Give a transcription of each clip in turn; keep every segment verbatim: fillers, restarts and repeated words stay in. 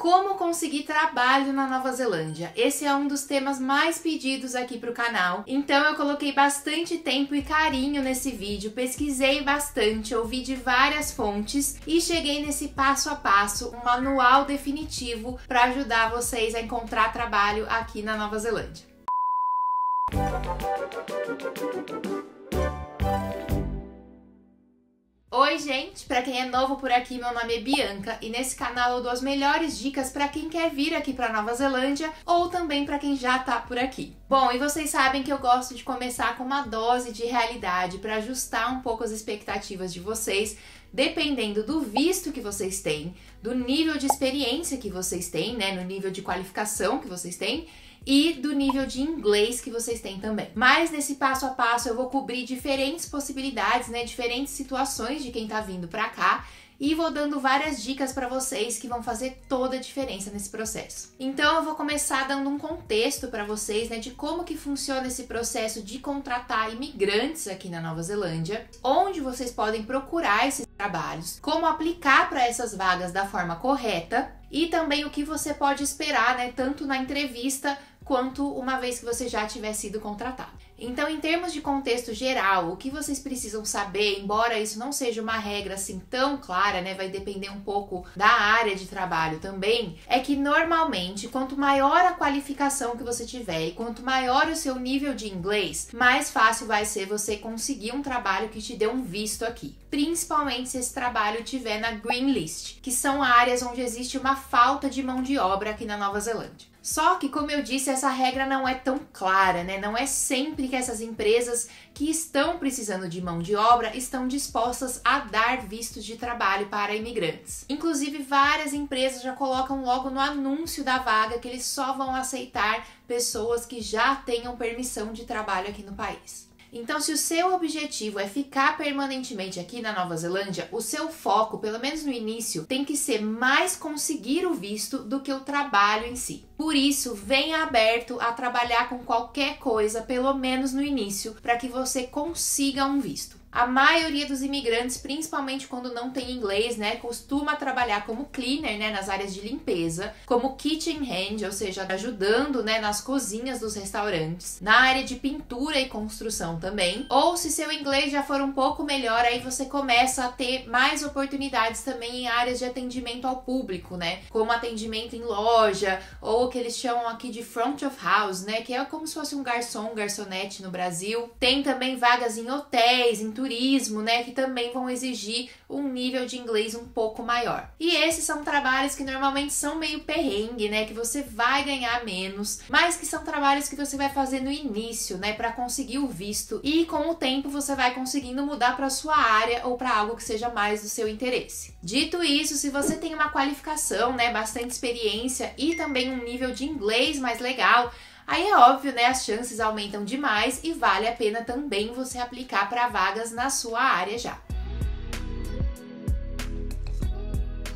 Como conseguir trabalho na Nova Zelândia? Esse é um dos temas mais pedidos aqui para o canal, então eu coloquei bastante tempo e carinho nesse vídeo, pesquisei bastante, ouvi de várias fontes e cheguei nesse passo a passo, um manual definitivo para ajudar vocês a encontrar trabalho aqui na Nova Zelândia. Oi gente, pra quem é novo por aqui, meu nome é Bianca e nesse canal eu dou as melhores dicas pra quem quer vir aqui pra Nova Zelândia ou também pra quem já tá por aqui. Bom, e vocês sabem que eu gosto de começar com uma dose de realidade pra ajustar um pouco as expectativas de vocês, dependendo do visto que vocês têm, do nível de experiência que vocês têm, né, no nível de qualificação que vocês têm, e do nível de inglês que vocês têm também. Mas nesse passo a passo eu vou cobrir diferentes possibilidades, né, diferentes situações de quem tá vindo pra cá e vou dando várias dicas pra vocês que vão fazer toda a diferença nesse processo. Então eu vou começar dando um contexto pra vocês, né, de como que funciona esse processo de contratar imigrantes aqui na Nova Zelândia, onde vocês podem procurar esses trabalhos, como aplicar para essas vagas da forma correta e também o que você pode esperar, né, tanto na entrevista quanto uma vez que você já tiver sido contratado. Então, em termos de contexto geral, o que vocês precisam saber, embora isso não seja uma regra assim tão clara, né, vai depender um pouco da área de trabalho também, é que normalmente, quanto maior a qualificação que você tiver e quanto maior o seu nível de inglês, mais fácil vai ser você conseguir um trabalho que te dê um visto aqui. Principalmente se esse trabalho tiver na Green List, que são áreas onde existe uma falta de mão de obra aqui na Nova Zelândia. Só que, como eu disse, essa regra não é tão clara, né? Não é sempre que essas empresas que estão precisando de mão de obra estão dispostas a dar vistos de trabalho para imigrantes. Inclusive, várias empresas já colocam logo no anúncio da vaga que eles só vão aceitar pessoas que já tenham permissão de trabalho aqui no país. Então, se o seu objetivo é ficar permanentemente aqui na Nova Zelândia, o seu foco, pelo menos no início, tem que ser mais conseguir o visto do que o trabalho em si. Por isso, venha aberto a trabalhar com qualquer coisa, pelo menos no início, para que você consiga um visto. A maioria dos imigrantes, principalmente quando não tem inglês, né, costuma trabalhar como cleaner, né, nas áreas de limpeza, como kitchen hand, ou seja, ajudando, né, nas cozinhas dos restaurantes, na área de pintura e construção também. Ou se seu inglês já for um pouco melhor, aí você começa a ter mais oportunidades também em áreas de atendimento ao público, né, como atendimento em loja, ou o que eles chamam aqui de front of house, né, que é como se fosse um garçom, garçonete no Brasil. Tem também vagas em hotéis, em turismo, né, que também vão exigir um nível de inglês um pouco maior. E esses são trabalhos que normalmente são meio perrengue, né, que você vai ganhar menos, mas que são trabalhos que você vai fazer no início, né, para conseguir o visto, e com o tempo você vai conseguindo mudar para sua área ou para algo que seja mais do seu interesse. Dito isso, se você tem uma qualificação, né, bastante experiência e também um nível de inglês mais legal, aí é óbvio, né, as chances aumentam demais e vale a pena também você aplicar para vagas na sua área já.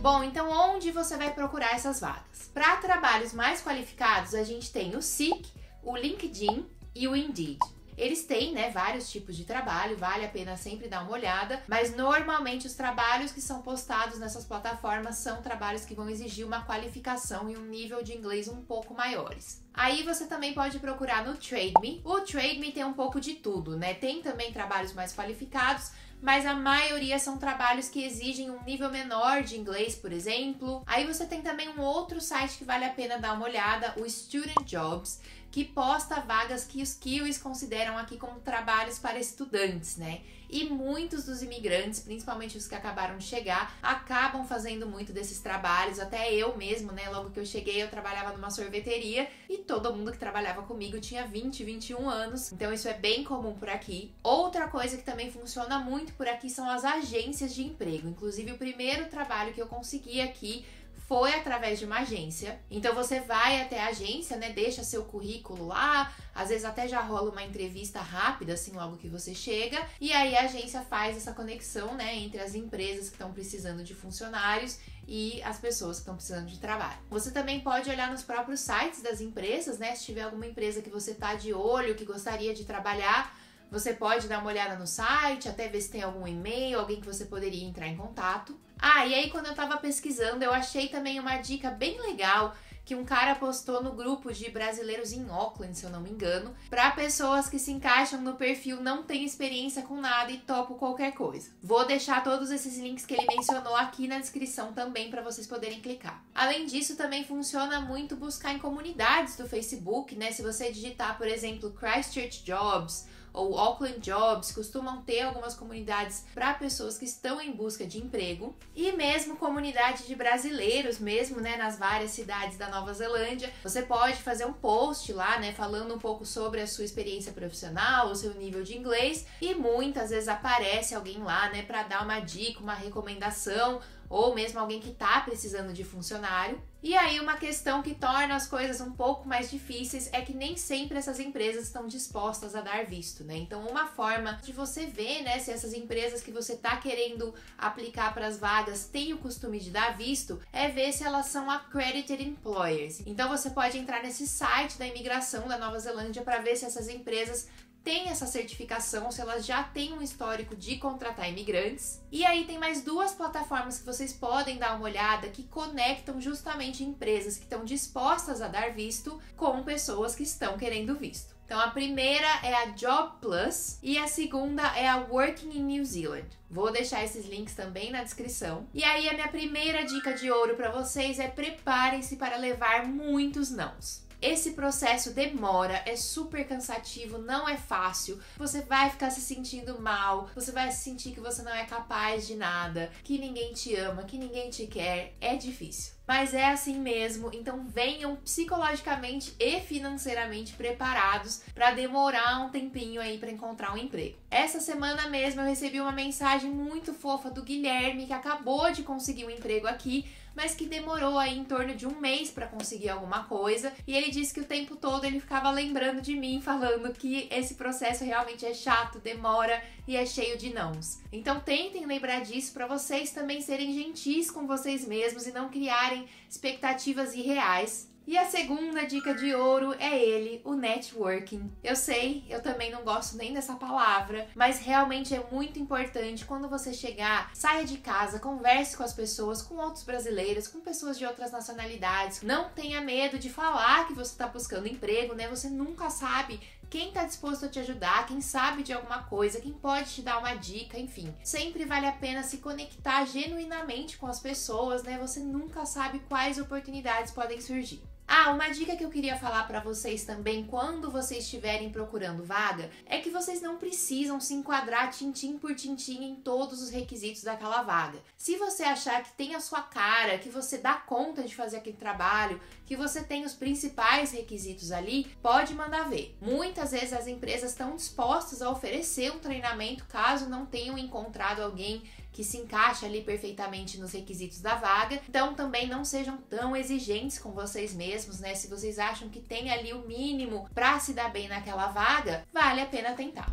Bom, então onde você vai procurar essas vagas? Para trabalhos mais qualificados, a gente tem o Seek, o LinkedIn e o Indeed. Eles têm, né, vários tipos de trabalho, vale a pena sempre dar uma olhada, mas normalmente os trabalhos que são postados nessas plataformas são trabalhos que vão exigir uma qualificação e um nível de inglês um pouco maiores. Aí você também pode procurar no Trade Me. O Trade Me tem um pouco de tudo, né? Tem também trabalhos mais qualificados, mas a maioria são trabalhos que exigem um nível menor de inglês, por exemplo. Aí você tem também um outro site que vale a pena dar uma olhada, o Student Jobs, que posta vagas que os kiwis consideram aqui como trabalhos para estudantes, né? E muitos dos imigrantes, principalmente os que acabaram de chegar, acabam fazendo muito desses trabalhos. Até eu mesmo, né? Logo que eu cheguei, eu trabalhava numa sorveteria e todo mundo que trabalhava comigo tinha vinte, vinte e um anos. Então isso é bem comum por aqui. Outra coisa que também funciona muito por aqui são as agências de emprego. Inclusive, o primeiro trabalho que eu consegui aqui foi através de uma agência. Então você vai até a agência, né, deixa seu currículo lá, às vezes até já rola uma entrevista rápida, assim, logo que você chega, e aí a agência faz essa conexão, né, entre as empresas que estão precisando de funcionários e as pessoas que estão precisando de trabalho. Você também pode olhar nos próprios sites das empresas, né, se tiver alguma empresa que você tá de olho, que gostaria de trabalhar, você pode dar uma olhada no site, até ver se tem algum e-mail, alguém que você poderia entrar em contato. Ah, e aí quando eu tava pesquisando, eu achei também uma dica bem legal que um cara postou no grupo de brasileiros em Auckland, se eu não me engano, pra pessoas que se encaixam no perfil não tem experiência com nada e topo qualquer coisa. Vou deixar todos esses links que ele mencionou aqui na descrição também pra vocês poderem clicar. Além disso, também funciona muito buscar em comunidades do Facebook, né? Se você digitar, por exemplo, Christchurch Jobs ou Auckland Jobs, costumam ter algumas comunidades para pessoas que estão em busca de emprego, e mesmo comunidade de brasileiros mesmo, né, nas várias cidades da Nova Zelândia. Você pode fazer um post lá, né, falando um pouco sobre a sua experiência profissional, o seu nível de inglês, e muitas vezes aparece alguém lá, né, para dar uma dica, uma recomendação, ou mesmo alguém que está precisando de funcionário. E aí uma questão que torna as coisas um pouco mais difíceis é que nem sempre essas empresas estão dispostas a dar visto, né? Então uma forma de você ver, né, se essas empresas que você está querendo aplicar para as vagas têm o costume de dar visto, é ver se elas são accredited employers. Então você pode entrar nesse site da imigração da Nova Zelândia para ver se essas empresas tem essa certificação, se elas já têm um histórico de contratar imigrantes. E aí tem mais duas plataformas que vocês podem dar uma olhada que conectam justamente empresas que estão dispostas a dar visto com pessoas que estão querendo visto. Então a primeira é a Job Plus e a segunda é a Working in New Zealand. Vou deixar esses links também na descrição. E aí a minha primeira dica de ouro para vocês é: preparem-se para levar muitos nãos. Esse processo demora, é super cansativo, não é fácil, você vai ficar se sentindo mal, você vai sentir que você não é capaz de nada, que ninguém te ama, que ninguém te quer, é difícil. Mas é assim mesmo, então venham psicologicamente e financeiramente preparados para demorar um tempinho aí para encontrar um emprego. Essa semana mesmo eu recebi uma mensagem muito fofa do Guilherme, que acabou de conseguir um emprego aqui, mas que demorou aí em torno de um mês para conseguir alguma coisa, e ele disse que o tempo todo ele ficava lembrando de mim, falando que esse processo realmente é chato, demora e é cheio de nãos. Então tentem lembrar disso para vocês também serem gentis com vocês mesmos e não criarem expectativas irreais. E a segunda dica de ouro é ele, o networking. Eu sei, eu também não gosto nem dessa palavra, mas realmente é muito importante quando você chegar, saia de casa, converse com as pessoas, com outros brasileiros, com pessoas de outras nacionalidades. Não tenha medo de falar que você está buscando emprego, né? Você nunca sabe quem está disposto a te ajudar, quem sabe de alguma coisa, quem pode te dar uma dica, enfim. Sempre vale a pena se conectar genuinamente com as pessoas, né? Você nunca sabe quais oportunidades podem surgir. Ah, uma dica que eu queria falar para vocês também quando vocês estiverem procurando vaga é que vocês não precisam se enquadrar tintim por tintim em todos os requisitos daquela vaga. Se você achar que tem a sua cara, que você dá conta de fazer aquele trabalho, que você tem os principais requisitos ali, pode mandar ver. Muitas vezes as empresas estão dispostas a oferecer um treinamento caso não tenham encontrado alguém que se encaixa ali perfeitamente nos requisitos da vaga. Então também não sejam tão exigentes com vocês mesmos, né? Se vocês acham que tem ali o mínimo para se dar bem naquela vaga, vale a pena tentar.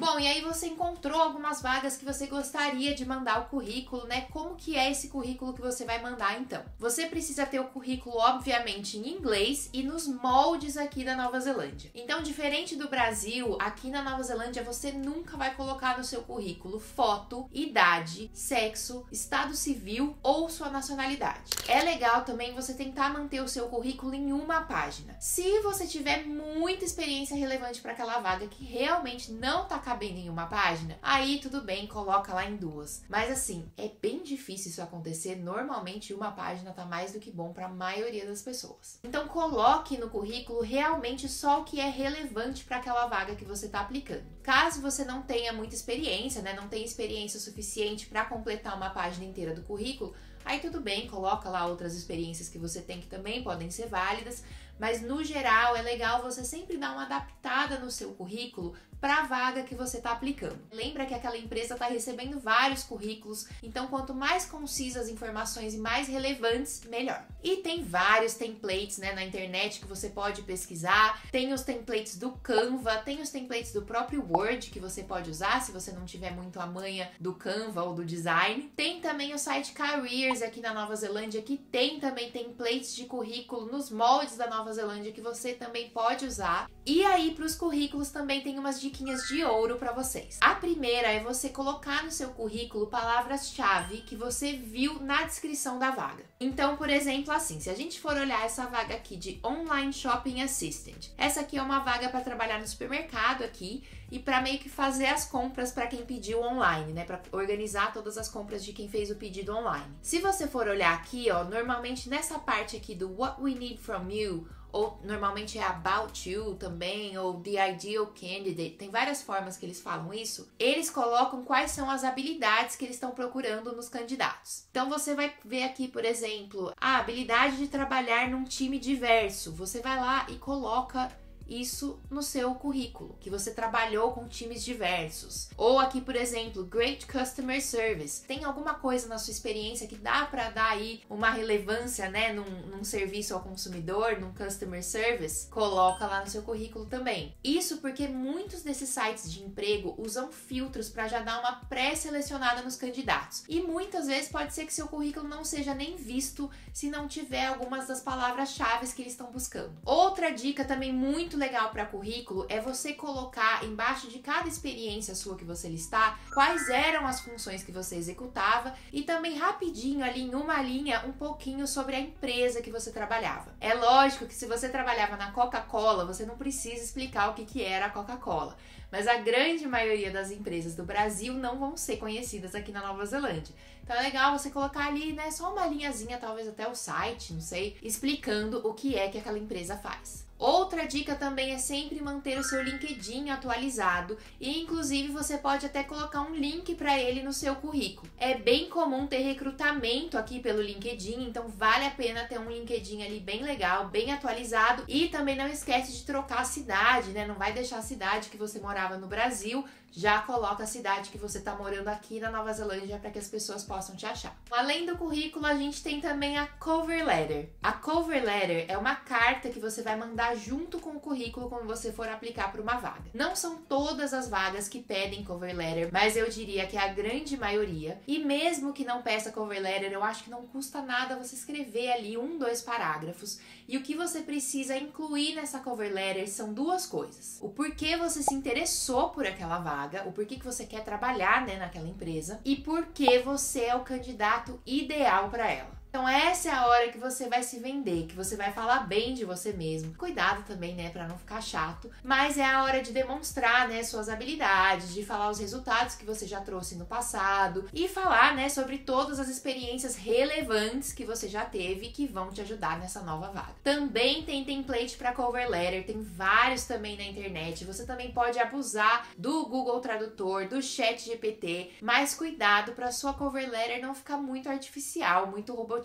Bom, e aí você encontrou algumas vagas que você gostaria de mandar o currículo, né? Como que é esse currículo que você vai mandar, então? Você precisa ter o currículo, obviamente, em inglês e nos moldes aqui da Nova Zelândia. Então, diferente do Brasil, aqui na Nova Zelândia você nunca vai colocar no seu currículo foto, idade, sexo, estado civil ou sua nacionalidade. É legal também você tentar manter o seu currículo em uma página. Se você tiver muita experiência relevante para aquela vaga que realmente não tá cabendo em uma página, aí tudo bem, coloca lá em duas. Mas assim, é bem difícil isso acontecer, normalmente uma página tá mais do que bom para a maioria das pessoas. Então coloque no currículo realmente só o que é relevante para aquela vaga que você tá aplicando. Caso você não tenha muita experiência, né, não tenha experiência suficiente para completar uma página inteira do currículo, aí tudo bem, coloca lá outras experiências que você tem que também podem ser válidas, mas no geral é legal você sempre dar uma adaptada no seu currículo para a vaga que você está aplicando. Lembra que aquela empresa está recebendo vários currículos, então quanto mais concisas as informações e mais relevantes, melhor. E tem vários templates, né, na internet que você pode pesquisar, tem os templates do Canva, tem os templates do próprio Word que você pode usar se você não tiver muito a manha do Canva ou do design. Tem também o site Careers aqui na Nova Zelândia, que tem também templates de currículo nos moldes da Nova Nova Zelândia que você também pode usar. E aí, para os currículos também tem umas diquinhas de ouro para vocês. A primeira é você colocar no seu currículo palavras-chave que você viu na descrição da vaga. Então, por exemplo, assim, se a gente for olhar essa vaga aqui de Online Shopping Assistant, essa aqui é uma vaga para trabalhar no supermercado aqui e para meio que fazer as compras para quem pediu online, né? Para organizar todas as compras de quem fez o pedido online. Se você for olhar aqui, ó, normalmente nessa parte aqui do What We Need From You, ou normalmente é About You também, ou The Ideal Candidate, tem várias formas que eles falam isso, eles colocam quais são as habilidades que eles estão procurando nos candidatos. Então você vai ver aqui, por exemplo, a habilidade de trabalhar num time diverso. Você vai lá e coloca isso no seu currículo, que você trabalhou com times diversos. Ou aqui, por exemplo, Great Customer Service. Tem alguma coisa na sua experiência que dá para dar aí uma relevância, né, num, num serviço ao consumidor, num Customer Service? Coloca lá no seu currículo também. Isso porque muitos desses sites de emprego usam filtros para já dar uma pré-selecionada nos candidatos. E muitas vezes pode ser que seu currículo não seja nem visto se não tiver algumas das palavras-chave que eles estão buscando. Outra dica também muito legal para currículo é você colocar embaixo de cada experiência sua que você listar quais eram as funções que você executava e também rapidinho ali em uma linha um pouquinho sobre a empresa que você trabalhava. É lógico que se você trabalhava na Coca-Cola, você não precisa explicar o que que era a Coca-Cola, mas a grande maioria das empresas do Brasil não vão ser conhecidas aqui na Nova Zelândia. Então é legal você colocar ali, né, só uma linhazinha, talvez até o site, não sei, explicando o que é que aquela empresa faz. Outra dica também é sempre manter o seu LinkedIn atualizado e, inclusive, você pode até colocar um link para ele no seu currículo. É bem comum ter recrutamento aqui pelo LinkedIn, então vale a pena ter um LinkedIn ali bem legal, bem atualizado, e também não esquece de trocar a cidade, né? Não vai deixar a cidade que você morava no Brasil, já coloca a cidade que você está morando aqui na Nova Zelândia para que as pessoas possam te achar. Além do currículo, a gente tem também a cover letter. A cover letter é uma carta que você vai mandar junto com o currículo quando você for aplicar para uma vaga. Não são todas as vagas que pedem cover letter, mas eu diria que é a grande maioria. E mesmo que não peça cover letter, eu acho que não custa nada você escrever ali um, dois parágrafos. E o que você precisa incluir nessa cover letter são duas coisas. O porquê você se interessou por aquela vaga, o porquê que você quer trabalhar, né, naquela empresa, e porque você é o candidato ideal para ela. Então essa é a hora que você vai se vender, que você vai falar bem de você mesmo. Cuidado também, né, para não ficar chato, mas é a hora de demonstrar, né, suas habilidades, de falar os resultados que você já trouxe no passado e falar, né, sobre todas as experiências relevantes que você já teve que vão te ajudar nessa nova vaga. Também tem template para cover letter, tem vários também na internet. Você também pode abusar do Google Tradutor, do Chat G P T, mas cuidado para sua cover letter não ficar muito artificial, muito robotizada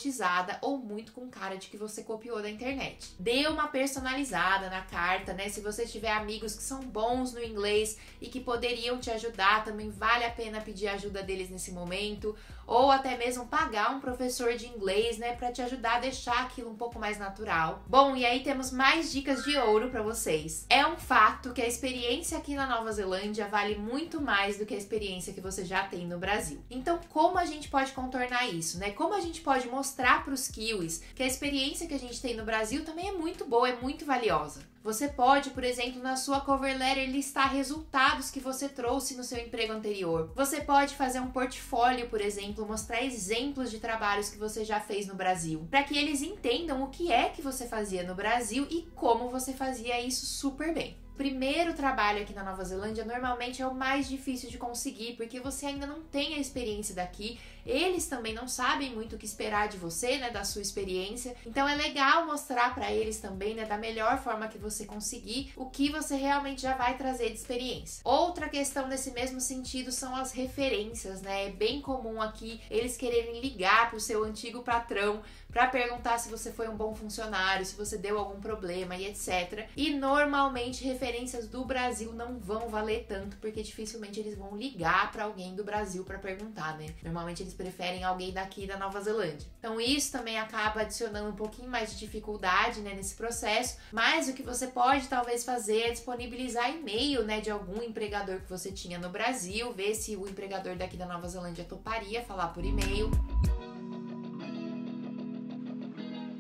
ou muito com cara de que você copiou da internet. Dê uma personalizada na carta, né? Se você tiver amigos que são bons no inglês e que poderiam te ajudar, também vale a pena pedir a ajuda deles nesse momento, ou até mesmo pagar um professor de inglês, né, para te ajudar a deixar aquilo um pouco mais natural. Bom, e aí temos mais dicas de ouro para vocês. É um fato que a experiência aqui na Nova Zelândia vale muito mais do que a experiência que você já tem no Brasil. Então, como a gente pode contornar isso, né? Como a gente pode mostrar mostrar para os kiwis que a experiência que a gente tem no Brasil também é muito boa, é muito valiosa. Você pode, por exemplo, na sua cover letter listar resultados que você trouxe no seu emprego anterior. Você pode fazer um portfólio, por exemplo, mostrar exemplos de trabalhos que você já fez no Brasil, para que eles entendam o que é que você fazia no Brasil e como você fazia isso super bem. O primeiro trabalho aqui na Nova Zelândia normalmente é o mais difícil de conseguir, porque você ainda não tem a experiência daqui, eles também não sabem muito o que esperar de você, né, da sua experiência. Então é legal mostrar para eles também, né, da melhor forma que você conseguir, o que você realmente já vai trazer de experiência. Outra questão nesse mesmo sentido são as referências, né? É bem comum aqui eles quererem ligar para o seu antigo patrão para perguntar se você foi um bom funcionário, se você deu algum problema e etcétera. E normalmente referências do Brasil não vão valer tanto, porque dificilmente eles vão ligar para alguém do Brasil para perguntar, né? Normalmente eles preferem alguém daqui da Nova Zelândia. Então isso também acaba adicionando um pouquinho mais de dificuldade, né, nesse processo, mas o que você pode talvez fazer é disponibilizar e-mail, né, de algum empregador que você tinha no Brasil, ver se o empregador daqui da Nova Zelândia toparia falar por e-mail.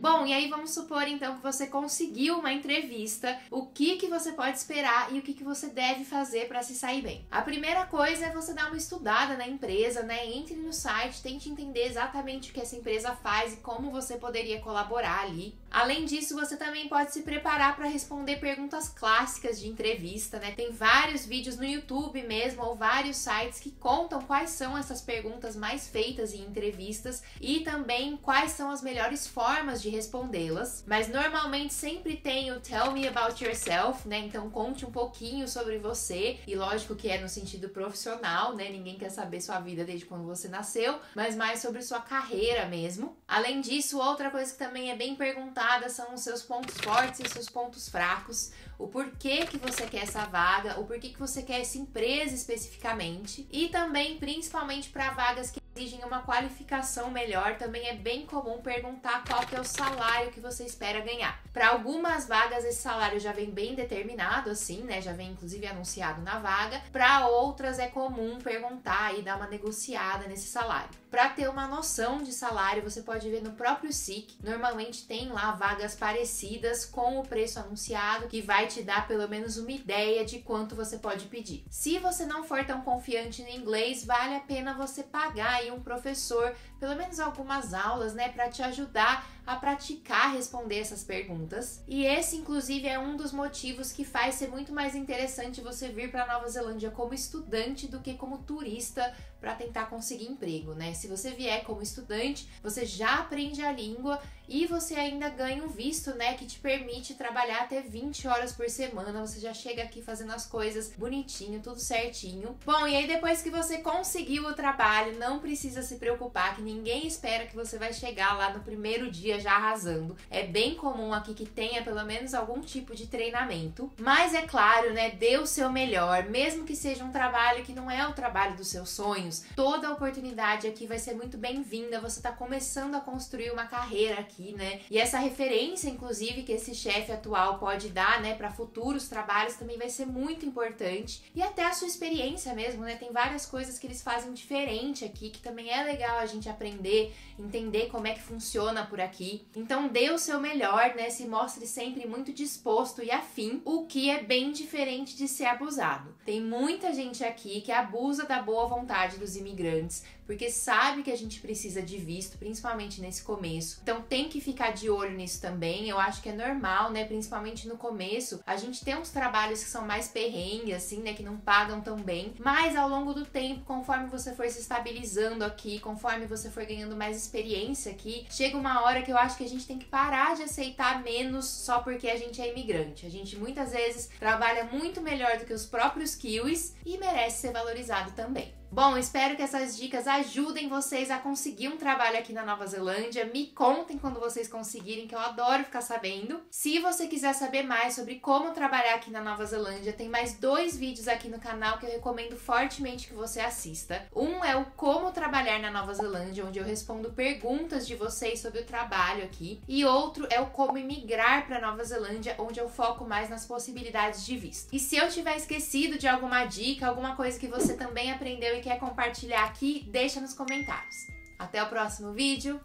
Bom, e aí vamos supor então que você conseguiu uma entrevista, o que que você pode esperar e o que que você deve fazer para se sair bem. A primeira coisa é você dar uma estudada na empresa, né? Entre no site, tente entender exatamente o que essa empresa faz e como você poderia colaborar ali. Além disso, você também pode se preparar para responder perguntas clássicas de entrevista, né? Tem vários vídeos no YouTube mesmo, ou vários sites que contam quais são essas perguntas mais feitas em entrevistas e também quais são as melhores formas de respondê-las. Mas normalmente sempre tem o Tell Me About Yourself, né? Então conte um pouquinho sobre você, e lógico que é no sentido profissional, né? Ninguém quer saber sua vida desde quando você nasceu, mas mais sobre sua carreira mesmo. Além disso, outra coisa que também é bem perguntada são os seus pontos fortes e os seus pontos fracos, o porquê que você quer essa vaga, o porquê que você quer essa empresa especificamente, e também, principalmente para vagas que exigem uma qualificação melhor, também é bem comum perguntar qual que é o salário que você espera ganhar. Para algumas vagas esse salário já vem bem determinado assim, né? Já vem inclusive anunciado na vaga. Para outras é comum perguntar e dar uma negociada nesse salário. Para ter uma noção de salário, você pode ver no próprio Seek, normalmente tem lá vagas parecidas com o preço anunciado, que vai te dar pelo menos uma ideia de quanto você pode pedir. Se você não for tão confiante no inglês, vale a pena você pagar um professor, pelo menos algumas aulas, né, para te ajudar a praticar responder essas perguntas. E esse, inclusive, é um dos motivos que faz ser muito mais interessante você vir para Nova Zelândia como estudante do que como turista para tentar conseguir emprego, né? Se você vier como estudante, você já aprende a língua e você ainda ganha um visto, né, que te permite trabalhar até vinte horas por semana. Você já chega aqui fazendo as coisas bonitinho, tudo certinho. Bom, e aí depois que você conseguiu o trabalho, não precisa se preocupar que ninguém espera que você vai chegar lá no primeiro dia já arrasando. É bem comum aqui que tenha pelo menos algum tipo de treinamento, mas é claro, né, dê o seu melhor, mesmo que seja um trabalho que não é o trabalho dos seus sonhos. Toda oportunidade aqui vai ser muito bem-vinda. Você tá começando a construir uma carreira aqui, né? E essa referência, inclusive, que esse chefe atual pode dar, né, para futuros trabalhos também vai ser muito importante. E até a sua experiência mesmo, né? Tem várias coisas que eles fazem diferente aqui, que também é legal a gente aprender, entender como é que funciona por aqui. Então dê o seu melhor, né? Se mostre sempre muito disposto e afim, o que é bem diferente de ser abusado. Tem muita gente aqui que abusa da boa vontade do dos imigrantes, porque sabe que a gente precisa de visto, principalmente nesse começo. Então tem que ficar de olho nisso também. Eu acho que é normal, né? Principalmente no começo, a gente tem uns trabalhos que são mais perrengue, assim, né? Que não pagam tão bem. Mas ao longo do tempo, conforme você for se estabilizando aqui, conforme você for ganhando mais experiência aqui, chega uma hora que eu acho que a gente tem que parar de aceitar menos só porque a gente é imigrante. A gente muitas vezes trabalha muito melhor do que os próprios kiwis e merece ser valorizado também. Bom, espero que essas dicas ajudem vocês a conseguir um trabalho aqui na Nova Zelândia. Me contem quando vocês conseguirem, que eu adoro ficar sabendo. Se você quiser saber mais sobre como trabalhar aqui na Nova Zelândia, tem mais dois vídeos aqui no canal que eu recomendo fortemente que você assista. Um é o Como Trabalhar na Nova Zelândia, onde eu respondo perguntas de vocês sobre o trabalho aqui. E outro é o Como Imigrar para Nova Zelândia, onde eu foco mais nas possibilidades de visto. E se eu tiver esquecido de alguma dica, alguma coisa que você também aprendeu e quer compartilhar aqui, deixa nos comentários. Até o próximo vídeo,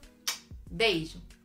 beijo!